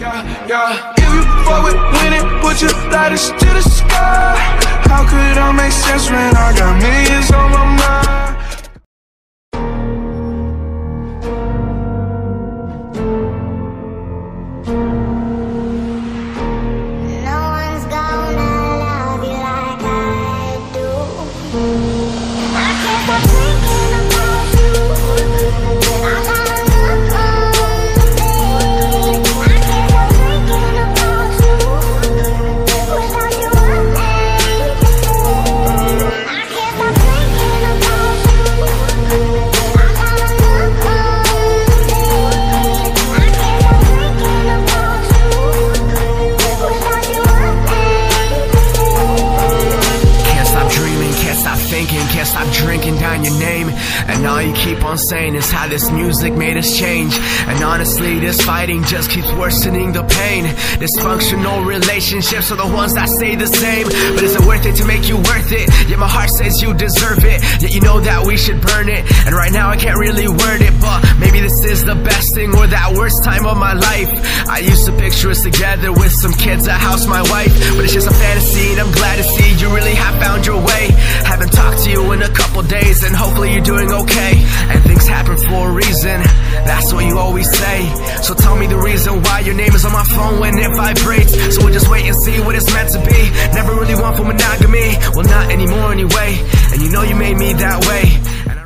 Yeah. If you fuck with winning, put your lighters to the sky. How could I make sense when I got millions on my mind? Can't stop drinking down your name, and all you keep on saying is how this music made us change. And honestly, this fighting just keeps worsening the pain. Dysfunctional relationships are the ones that stay the same. But is it worth it to make you worth it? Yet my heart says you deserve it. Yet you know that we should burn it. And right now I can't really word it, but maybe this is the best thing or that worst time of my life. I used to picture us together with some kids, a house, my wife. But it's just a fantasy, and I'm glad to see you really have found your way. Haven't talked to you in a couple days, and hopefully you're doing okay. And things happen for a reason, that's what you always say. So tell me the reason why your name is on my phone when it vibrates. So we'll just wait and see what it's meant to be. Never really want for monogamy, well, not anymore anyway. And you know you made me that way.